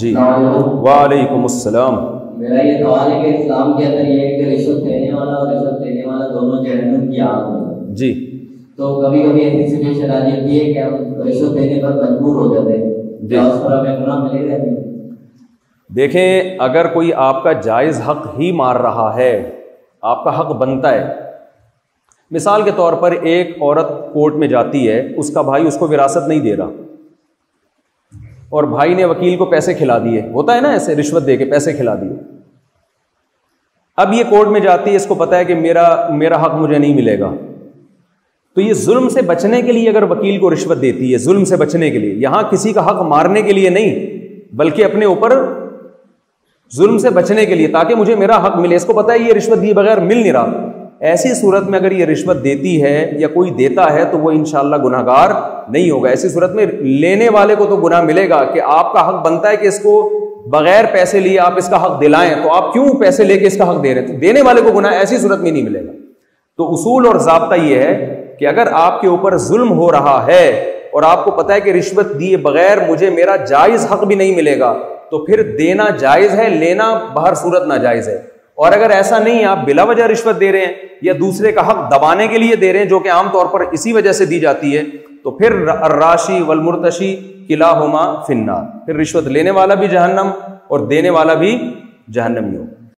जी वालेकुमुस्सलाम। मेरा ये सवाल है कि इस्लाम के अंदर ये कि रिश्वत देने वाला और रिश्वत लेने वाला दोनों जहन्नुम की आग में। जी तो कभी कभी ऐसी सिचुएशन आ जाती है कि रिश्वत देने पर मजबूर हो जाते हैं, क्या उस पर हमें गुनाह मिलेगा? देखें, अगर कोई आपका जायज़ हक़ ही मार रहा है, आपका हक़ बनता है। मिसाल के तौर पर एक औरत कोर्ट में जाती है, उसका भाई उसको विरासत नहीं दे रहा और भाई ने वकील को पैसे खिला दिए, होता है ना ऐसे, रिश्वत दे के पैसे खिला दिए। अब ये कोर्ट में जाती है, इसको पता है कि मेरा हक़ मुझे नहीं मिलेगा। तो ये जुल्म से बचने के लिए अगर वकील को रिश्वत देती है, जुल्म से बचने के लिए, यहाँ किसी का हक़ मारने के लिए नहीं बल्कि अपने ऊपर जुल्म से बचने के लिए, ताकि मुझे मेरा हक़ मिले, इसको पता है ये रिश्वत दिए बगैर मिल नहीं रहा। ऐसी सूरत में अगर ये रिश्वत देती है या कोई देता है तो वो इंशाअल्लाह गुनाहगार नहीं होगा। ऐसी सूरत में लेने वाले को तो गुनाह मिलेगा कि आपका हक़ बनता है कि इसको बगैर पैसे लिए आप इसका हक़ दिलाएं, तो आप क्यों पैसे लेके इसका हक़ दे रहे हैं? तो देने वाले को गुनाह ऐसी सूरत में नहीं मिलेगा। तो उसूल और ज़ाब्ता ये है कि अगर आपके ऊपर जुल्म हो रहा है और आपको पता है कि रिश्वत दिए बगैर मुझे मेरा जायज़ हक़ भी नहीं मिलेगा, तो फिर देना जायज़ है, लेना बाहर सूरत नाजायज़ है। और अगर ऐसा नहीं है, आप बिला वजह रिश्वत दे रहे हैं या दूसरे का हक़ दबाने के लिए दे रहे हैं, जो कि आमतौर पर इसी वजह से दी जाती है, तो फिर अर्राशी वलमुर्तशी किलाहुमा फिन्नार, फिर रिश्वत लेने वाला भी जहन्नम और देने वाला भी जहन्नमी।